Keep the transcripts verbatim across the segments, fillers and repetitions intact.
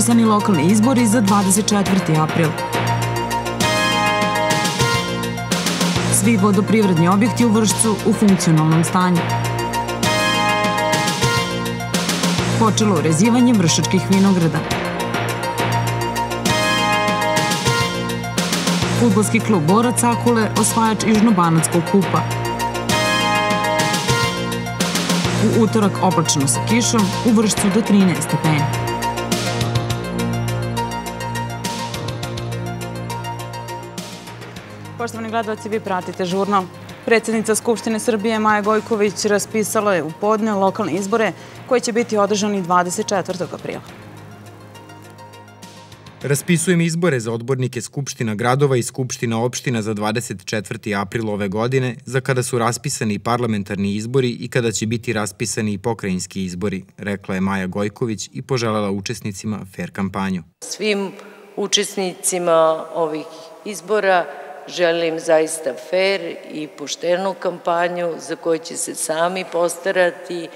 raspisani lokalni izbori za dvadeset četvrti april. Svi vodoprivredni objekti u Vršcu u funkcionalnom stanju. Počelo orezivanje vršačkih vinograda. Fudbalski klub Borac Sakule osvajač Južnobanatskog kupa. U utorak oblačno sa kišom, u Vršcu do trinaest stepeni. Poštovani gledalci, vi pratite žurnal. Predsjednica Skupštine Srbije Maja Gojković raspisala je u podne lokalne izbore koji će biti održani dvadeset četvrtog aprila. Raspisujem izbore za odbornike Skupština gradova i Skupština opština za dvadeset četvrti april ove godine, za kada su raspisani parlamentarni izbori i kada će biti raspisani i pokrajinski izbori, rekla je Maja Gojković i poželjela učesnicima fer kampanju. Svim učesnicima ovih izbora želim zaista fer i poštenu kampanju za koju će se sami postarati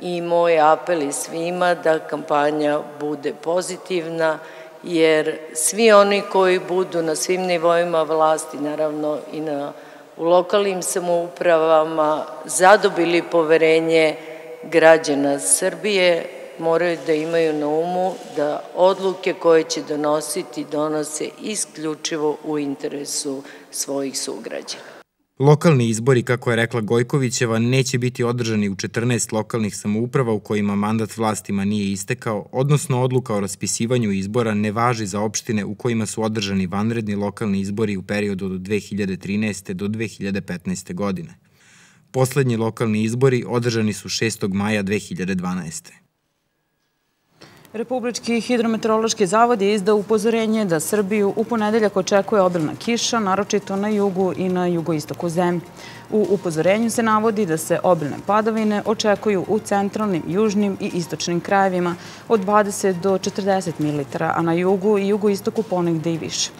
i moj apel je svima da kampanja bude pozitivna, jer svi oni koji budu na svim nivoima vlasti, naravno i na, u lokalnim samoupravama, zadobili poverenje građana Srbije, moraju da imaju na umu da odluke koje će donositi donose isključivo u interesu svojih sugrađana. Lokalni izbori, kako je rekla Gojkovićeva, neće biti održani u četrnaest lokalnih samouprava u kojima mandat vlastima nije istekao, odnosno odluka o raspisivanju izbora ne važi za opštine u kojima su održani vanredni lokalni izbori u periodu od dve hiljade trinaeste. do dve hiljade petnaeste. godine. Poslednji lokalni izbori održani su šestog maja dve hiljade dvanaeste. Republički hidrometeorološki zavod je izdao upozorenje da Srbiju u ponedeljak očekuje obilna kiša, naročito na jugu i na jugoistoku zemlje. U upozorenju se navodi da se obilne padavine očekuju u centralnim, južnim i istočnim krajevima od dvadeset do četrdeset mililitara, a na jugu i jugoistoku ponegde i više.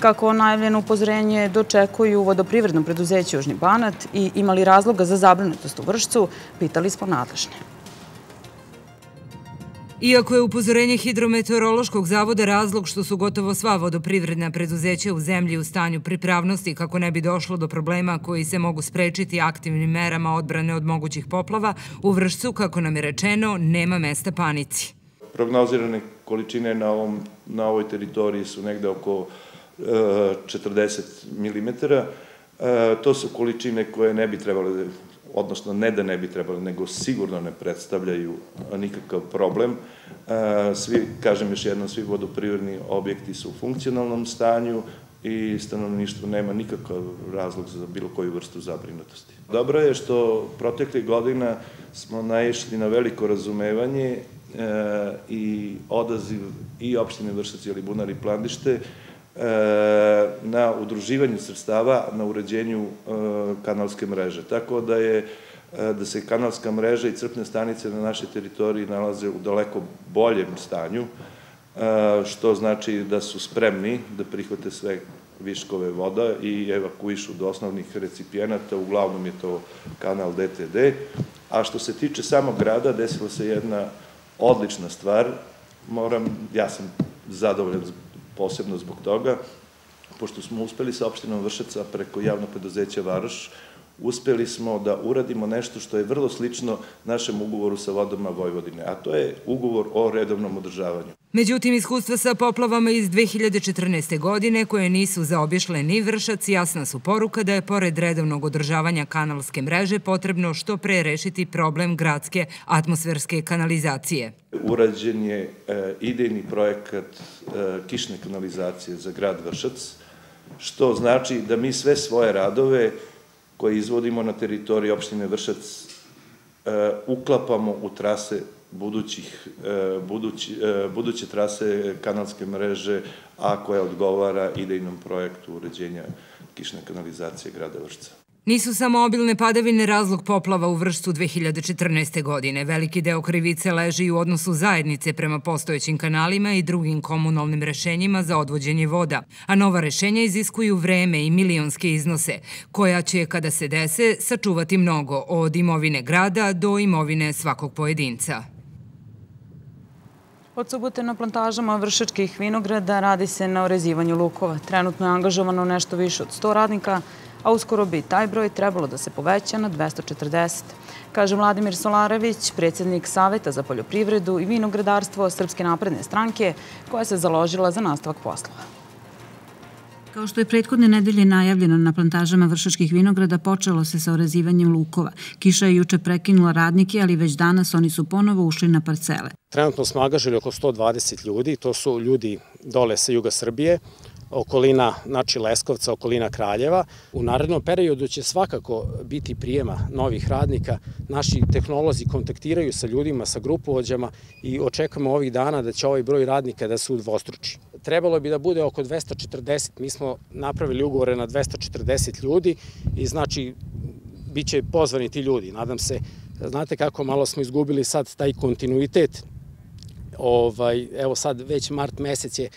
Kako najavljeno upozorenje dočekuju vodoprivredno preduzeće Južni Banat i imali razloga za zabrinutost u Vršcu, pitali smo nadležne. Iako je upozorenje Hidrometeorološkog zavoda razlog što su gotovo sva vodoprivredna preduzeća u zemlji u stanju pripravnosti kako ne bi došlo do problema koji se mogu sprečiti aktivnim merama odbrane od mogućih poplava, u Vršcu, kako nam je rečeno, nema mesta panici. Prognozirane količine na, ovom, na ovoj teritoriji su negde oko e, četrdeset mililitara. E, to su količine koje ne bi trebalo da... odnosno ne da ne bi trebali, nego sigurno ne predstavljaju nikakav problem. Svi, kažem još jednom, svi vodoprivredni objekti su u funkcionalnom stanju i stanovništvo nema nikakav razlog za bilo koju vrstu zabrinutosti. Dobro je što proteklih godina smo naišli na veliko razumevanje i odaziv i opštine Vršac, Alibunar i Plandište na udruživanju sredstava na uređenju kanalske mreže. Tako da je da se kanalska mreža i crpne stanice na našoj teritoriji nalaze u daleko boljem stanju, što znači da su spremni da prihvate sve viškove voda i evakuišu do osnovnih recipijenata, uglavnom je to kanal D T D. A što se tiče samog grada, desila se jedna odlična stvar. Moram, ja sam zadovoljan posebno zbog toga, pošto smo uspeli sa opštinom Vršaca preko javnog preduzeća Varoš, uspeli smo da uradimo nešto što je vrlo slično našem ugovoru sa vodama Vojvodine, a to je ugovor o redovnom održavanju. Međutim, iskustva sa poplavama iz dve hiljade četrnaeste. godine, koje nisu zaobišle ni Vršac, jasna su poruka da je pored redovnog održavanja kanalske mreže potrebno što pre rešiti problem gradske atmosferske kanalizacije. Urađen je idejni projekat kišne kanalizacije za grad Vršac, što znači da mi sve svoje radove koje izvodimo na teritoriji opštine Vršac, uklapamo u trase budućih, budući, buduće trase kanalske mreže, a koja odgovara idejnom projektu uređenja kišne kanalizacije grada Vršca. Nisu samo obilne padavine razlog poplava u Vršcu dve hiljade četrnaeste. godine. Veliki deo krivice leži i u odnosu zajednice prema postojećim kanalima i drugim komunalnim rešenjima za odvođenje voda. A nova rešenja iziskuju vreme i milionske iznose, koja će, kada se dese, sačuvati mnogo, od imovine grada do imovine svakog pojedinca. Od subote na plantažama vršačkih vinograda radi se na orezivanju lukova. Trenutno je angažovano nešto više od sto radnika, a uskoro bi taj broj trebalo da se poveća na dvesta četrdeset. Kaže Vladimir Solarević, predsjednik Saveta za poljoprivredu i vinogradarstvo Srpske napredne stranke, koja se založila za nastavak poslova. Kao što je prethodne nedelje najavljeno, na plantažama vršačkih vinograda počelo se sa orezivanjem lukova. Kiša je juče prekinula radnike, ali već danas oni su ponovo ušli na parcele. Trenutno smo angažili oko sto dvadeset ljudi, to su ljudi dole sa juga Srbije, okolina, znači Leskovca, okolina Kraljeva. U narednom periodu će svakako biti prijema novih radnika. Naši tehnolozi kontaktiraju sa ljudima, sa grupovođama i očekujemo ovih dana da će ovaj broj radnika da se udvostruči. Trebalo bi da bude oko dvesta četrdeset, mi smo napravili ugovore na dvesta četrdeset ljudi i znači bit će pozvani ti ljudi. Nadam se, znate kako malo smo izgubili sad taj kontinuitet. Ovaj, evo sad već mart mesec je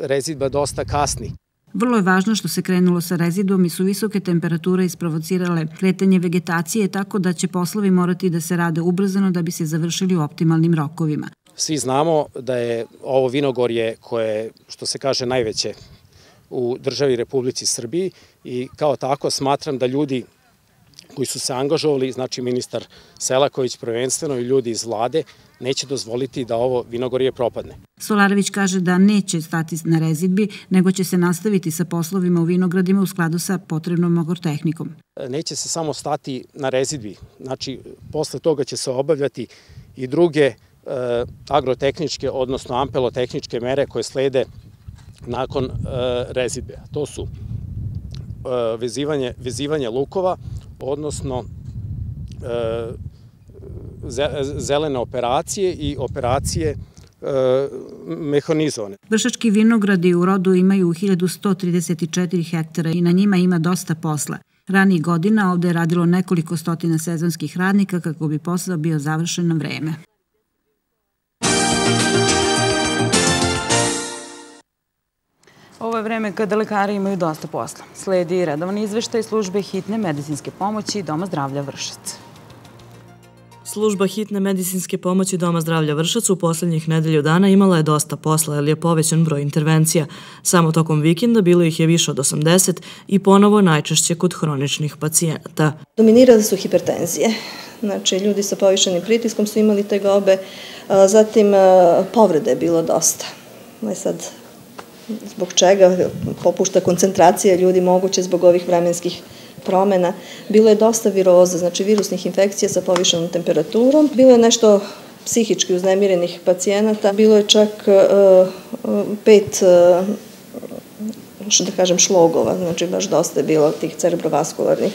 rezidba dosta kasni. Vrlo je važno što se krenulo sa rezidbom i su visoke temperature isprovocirale kretanje vegetacije, tako da će poslovi morati da se rade ubrzano da bi se završili u optimalnim rokovima. Svi znamo da je ovo vinogorje koje je, što se kaže, najveće u državi Republici Srbiji i kao tako smatram da ljudi koji su se angažovali, znači ministar Selaković prvenstveno i ljudi iz vlade, neće dozvoliti da ovo vinogorje propadne. Solarević kaže da neće stati na rezidbi, nego će se nastaviti sa poslovima u vinogradima u skladu sa potrebnom agrotehnikom. Neće se samo stati na rezidbi, znači posle toga će se obavljati i druge e, agrotehničke, odnosno ampelotehničke mere koje slede nakon e, rezidbe. To su e, vezivanje, vezivanje lukova, odnosno e, zelene operacije i operacije e, mehanizovane. Vršački vinogradi u rodu imaju hiljadu sto trideset četiri hektara i na njima ima dosta posla. Ranijih godina ovdje je radilo nekoliko stotina sezonskih radnika kako bi posao bio završen na vreme. Ovo je vreme kada lekari imaju dosta posla. Sledi redovan izveštaj službe hitne medicinske pomoći Doma zdravlja Vršac. Služba hitne medicinske pomoći Doma zdravlja Vršac u posljednjih nedelju dana imala je dosta posla, ali je povećan broj intervencija. Samo tokom vikenda bilo ih je više od osamdeset i ponovo najčešće kod hroničnih pacijenata. Dominirale su hipertenzije. Znači, ljudi sa povišenim pritiskom su imali tegobe, zatim povrede je bilo dosta. Ali sad, zbog čega popušta koncentracija ljudi moguće zbog ovih vremenskih promjena. Bilo je dosta viroza, znači virusnih infekcija sa povišenom temperaturom. Bilo je nešto psihički uznemirenih pacijenata. Bilo je čak uh, pet, uh, što da kažem, šlogova, znači baš dosta je bilo tih cerebrovaskularnih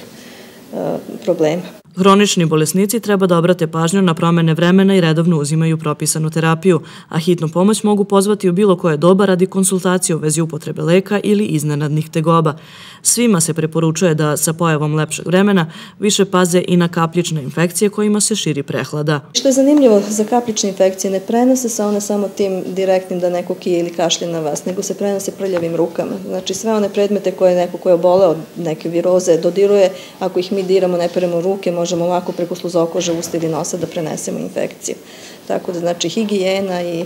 uh, problema. Hronični bolesnici treba da obrate pažnju na promjene vremena i redovno uzimaju propisanu terapiju, a hitnu pomoć mogu pozvati u bilo koje doba radi konsultacije u vezi upotrebe leka ili iznenadnih tegoba. Svima se preporučuje da sa pojavom lepšeg vremena više paze i na kapljične infekcije kojima se širi prehlada. Što je zanimljivo, za kapljične infekcije ne prenose se one samo tim direktnim da neko kije ili kašlje na vas, nego se prenose prljavim rukama. Znači sve one predmete koje neko koje obole od neke viroze dodiruje, ako ih mi diramo, ne peremo ruke, možemo ovako preko sluzokože, usta ili nosa da prenesemo infekciju. Tako da, znači, higijena i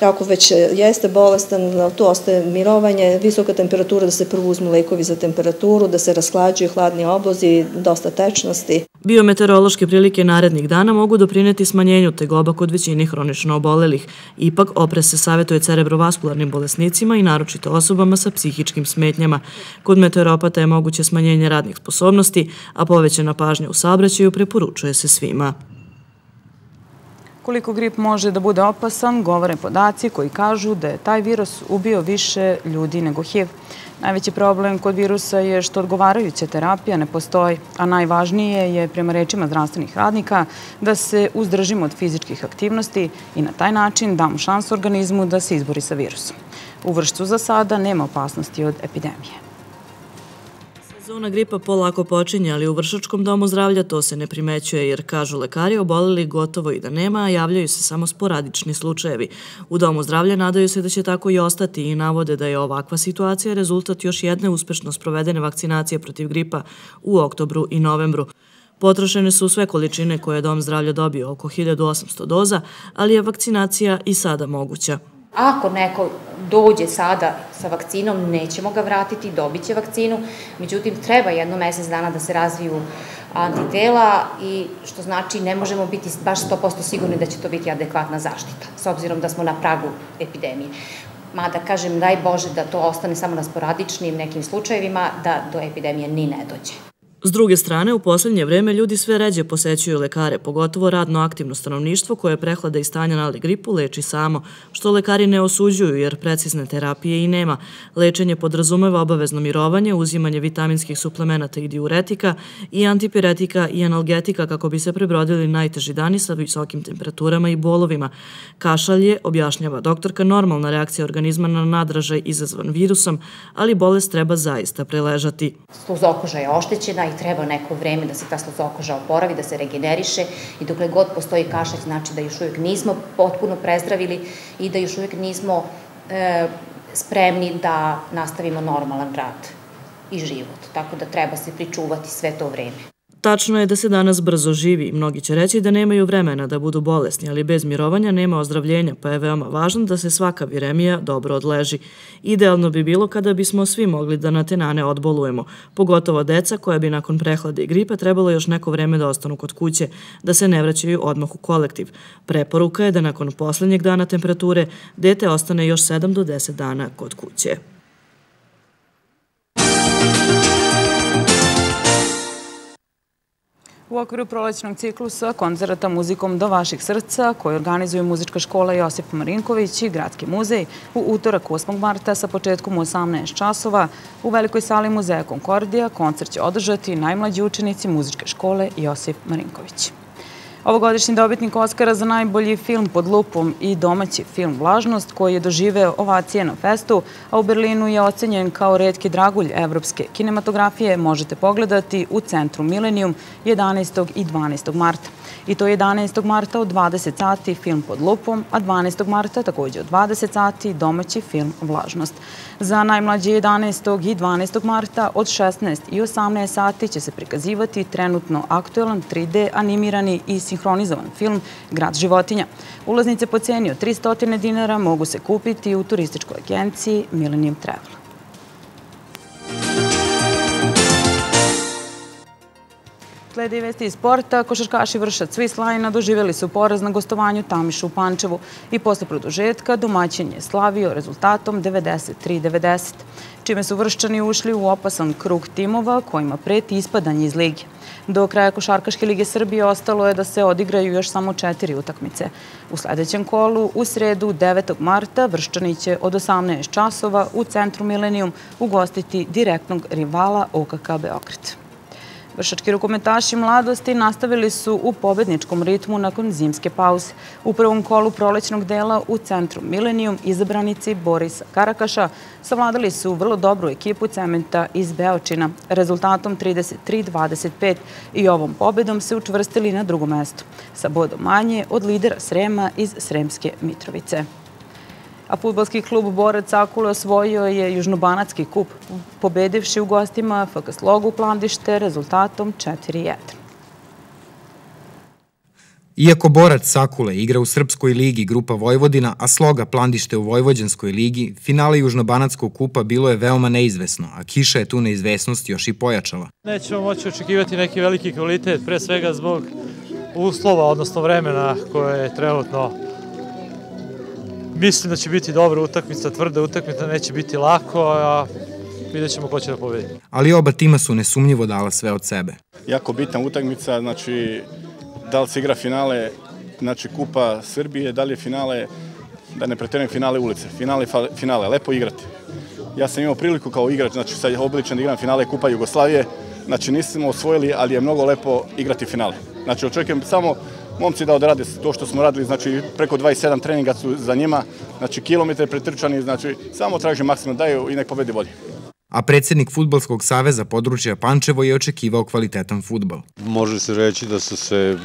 kako već jeste bolestan, tu ostaje mirovanje, visoka temperatura, da se prvo uzmu lekovi za temperaturu, da se rashlađuju hladni oblozi, dosta tečnosti. Biometeorološke prilike narednih dana mogu doprineti smanjenju tegoba kod većini hronično obolelih. Ipak, oprez se savjetuje cerebrovaskularnim bolesnicima i naročito osobama sa psihičkim smetnjama. Kod meteoropata je moguće smanjenje radnih sposobnosti, a povećena pažnja u saobraćaju preporučuje se svima. Koliko grip može da bude opasan, govore podaci koji kažu da je taj virus ubio više ljudi nego H I V. Najveći problem kod virusa je što odgovarajuća terapija ne postoji, a najvažnije je, prema rečima zdravstvenih radnika, da se uzdržimo od fizičkih aktivnosti i na taj način damo šansu organizmu da se izbori sa virusom. U Vršcu za sada nema opasnosti od epidemije. Sezona gripa polako počinje, ali u Vršačkom domu zdravlja to se ne primećuje, jer, kažu lekari, oboleli gotovo i da nema, a javljaju se samo sporadični slučajevi. U domu zdravlja nadaju se da će tako i ostati i navode da je ovakva situacija rezultat još jedne uspešno sprovedene vakcinacije protiv gripa u oktobru i novembru. Potrošene su sve količine koje je Dom zdravlja dobio, oko hiljadu osamsto doza, ali je vakcinacija i sada moguća. Ako neko dođe sada sa vakcinom, nećemo ga vratiti, dobit će vakcinu, međutim treba jedno mjesec dana da se razviju antitela, i što znači ne možemo biti baš sto posto sigurni da će to biti adekvatna zaštita, s obzirom da smo na pragu epidemije. Mada, kažem, daj Bože da to ostane samo na sporadičnim nekim slučajevima, da do epidemije ni ne dođe. S druge strane, u posljednje vreme ljudi sve ređe posećuju lekare, pogotovo radno aktivno stanovništvo koje prehlada i stanja na gripu leči samo, što lekari ne osuđuju jer precizne terapije i nema. Lečenje podrazumeva obavezno mirovanje, uzimanje vitaminskih suplemenata i diuretika i antipiretika i analgetika kako bi se prebrodili najteži dani sa visokim temperaturama i bolovima. Kašalj je, objašnjava doktorka, normalna reakcija organizma na nadražaj izazvan virusom, ali bolest treba zaista preležati. Sluzokoža je oštećena i treba neko vreme da se ta sluzokoža oporavi, da se regeneriše, i dokle god postoji kašalj znači da još uvijek nismo potpuno prezdravili i da još uvijek nismo e, spremni da nastavimo normalan rad i život, tako da treba se pričuvati sve to vreme. Tačno je da se danas brzo živi i mnogi će reći da nemaju vremena da budu bolesni, ali bez mirovanja nema ozdravljenja, pa je veoma važno da se svaka viremija dobro odleži. Idealno bi bilo kada bismo svi mogli da na tenane odbolujemo, pogotovo deca koja bi nakon prehlade i gripe trebalo još neko vreme da ostanu kod kuće, da se ne vraćaju odmah u kolektiv. Preporuka je da nakon posljednjeg dana temperature dete ostane još sedam do deset dana kod kuće. U okviru prolećnog ciklusa koncerata muzikom do vaših srca, koju organizuju Muzička škola Josif Marinković i Gradski muzej, u utorak osmog marta sa početkom u osamnaest časova u velikoj sali Muzeja Konkordija koncert će održati najmlađi učenici Muzičke škole Josif Marinković. Ovogodišnji dobitnik Oskara za najbolji film Pod lupom i domaći film Vlažnost, koji je doživeo ovacije na festu, a u Berlinu je ocenjen kao retki dragulj evropske kinematografije, možete pogledati u centru Millennium jedanaestog i dvanaestog marta. I to jedanaestog marta od dvadeset sati film Pod lupom, a dvanaestog marta također od dvadeset sati domaći film Vlažnost. Za najmlađe jedanaestog i dvanaestog marta od šesnaest i osamnaest sati će se prikazivati trenutno aktuelan tri de animirani i sinhronizovan film Grad životinja. Ulaznice po ceni od tri stotine dinara mogu se kupiti u turističkoj agenciji Millennium Travel. Slede i vesti iz sporta, košarkaši Vršac Swissliona doživjeli su poraz na gostovanju Tamišu u Pančevu i posle produžetka domaćin je slavio rezultatom devedeset tri devedeset, čime su Vrščani ušli u opasan krug timova kojima preti ispadanje iz lige. Do kraja košarkaške lige Srbije ostalo je da se odigraju još samo četiri utakmice. U sljedećem kolu, u sredu devetog marta, Vrščani će od osamnaest časova u centru Millennium ugostiti direktnog rivala O K K Beograd. Vršački rukometaši Mladosti nastavili su u pobedničkom ritmu nakon zimske pauze. U prvom kolu prolećnog dela u centru Millennium izabranici Borisa Karakaša savladali su vrlo dobru ekipu Cementa iz Beočina rezultatom trideset tri dvadeset pet i ovom pobedom se učvrstili na drugom mestu sa bodom manje od lidera Srema iz Sremske Mitrovice. A fudbalski klub Borac Sakule osvojio je Južnobanatski kup, pobedivši u gostima F K Slogu Plandište rezultatom četiri jedan. Iako Borac Sakule igra u Srpskoj ligi grupa Vojvodina, a Sloga Plandište u Vojvođanskoj ligi, finale Južnobanatskog kupa bilo je veoma neizvesno, a kiša je tu neizvesnost još i pojačala. Nećemo moći očekivati neki veliki kvalitet, pre svega zbog uslova, odnosno vremena koje je trenutno. Mislim da će biti dobra utakmica, tvrda utakmica, neće biti lako, a vidjet ćemo ko će da pobedi. Ali oba tima su nesumnjivo dala sve od sebe. Jako bitna utakmica, znači da li se igra finale, znači Kupa Srbije, da li je finale, da ne preterujem, finale ulice, finale, finale, lepo igrati. Ja sam imao priliku kao igrač, znači sad je obličan da igram finale Kupa Jugoslavije, znači nismo osvojili, ali je mnogo lepo igrati finale. Znači očekujem samo momci da odrade to što smo radili, znači preko dvadeset sedam treninga su za njima, znači kilometre pretrčani, znači samo tražim maksimum daju i nek pobedi bolje. a predsjednik Fudbalskog saveza područja Pančevo je očekivao kvalitetan fudbal. Može se reći da su se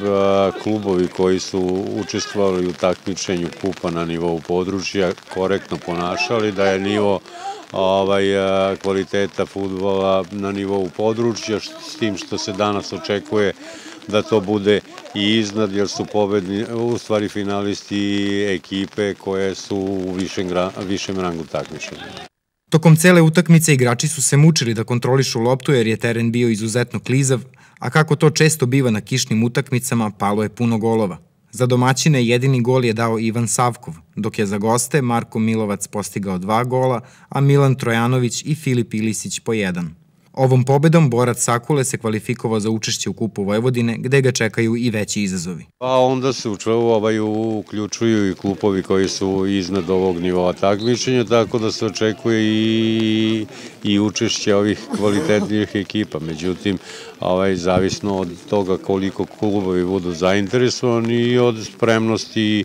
klubovi koji su učestvovali u takmičenju kupa na nivou područja korektno ponašali, da je nivo Ovaj, kvaliteta fudbala na nivou područja, s tim što se danas očekuje da to bude i iznad, jer su pobedni, u stvari finalisti ekipe koje su u višem, višem rangu takmičenja. Tokom cele utakmice igrači su se mučili da kontrolišu loptu jer je teren bio izuzetno klizav, a kako to često biva na kišnim utakmicama, palo je puno golova. Za domaćine jedini gol je dao Ivan Savkov, dok je za goste Marko Milovac postigao dva gola, a Milan Trojanović i Filip Ilisić po jedan. Ovom pobedom Borac Sakule se kvalifikovao za učešće u Kupu Vojvodine, gde ga čekaju i veći izazovi. Pa onda se uključuju i klubovi koji su iznad ovog nivoa takmičenja, tako da se očekuje i, i učešće ovih kvalitetnih ekipa. Međutim, ovaj, zavisno od toga koliko klubovi budu zainteresovani i od spremnosti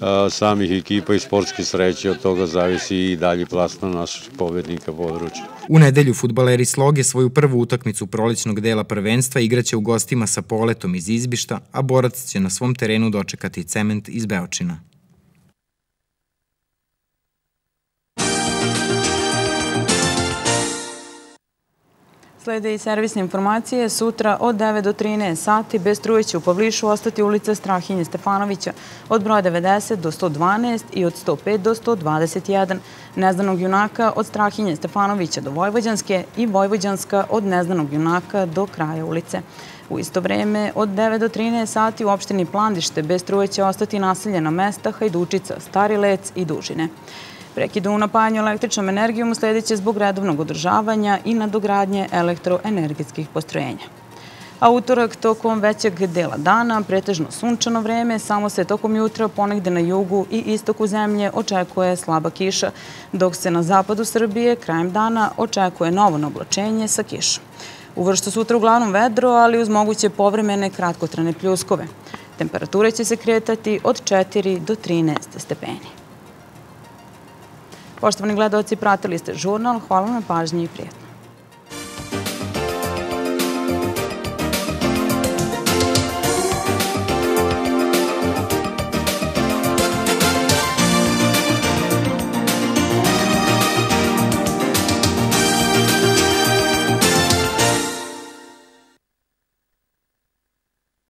a, samih ekipa i sportske sreće, od toga zavisi i dalji plasman naših pobednika područja. U nedelju fudbaleri Sloge svoju prvu utakmicu prolećnog dela prvenstva igraće u gostima sa Poletom iz Izbišta, a Borac će na svom terenu dočekati Cement iz Beočina. Slede i servisne informacije. Sutra od devet do trinaest sati bez struje će u Pavlišu ostati ulica Strahinje Stefanovića od broja devedeset do sto dvanaest i od sto pet do sto dvadeset jedan, Neznanog junaka od Strahinje Stefanovića do Vojvođanske i Vojvođanska od Neznanog junaka do kraja ulice. U isto vreme, od devet do trinaest sati u opštini Plandište bez struje će ostati naseljena mesta Hajdučica, Stari Lec i Dužine. Prekid u napajanju električnom energijom usledeće zbog redovnog održavanja i nadogradnje elektroenergetskih postrojenja. A utorak tokom većeg dela dana, pretežno sunčano vreme, samo se tokom jutra ponegde na jugu i istoku zemlje očekuje slaba kiša, dok se na zapadu Srbije krajem dana očekuje novo navlačenje sa kišom. U Vršcu sutra uglavnom vedro, ali uz moguće povremene kratkotrajne pljuskove. Temperature će se kretati od četiri do trinaest stepeni. Poštovani gledaoci, pratili ste žurnal. Hvala na pažnji i prijatno.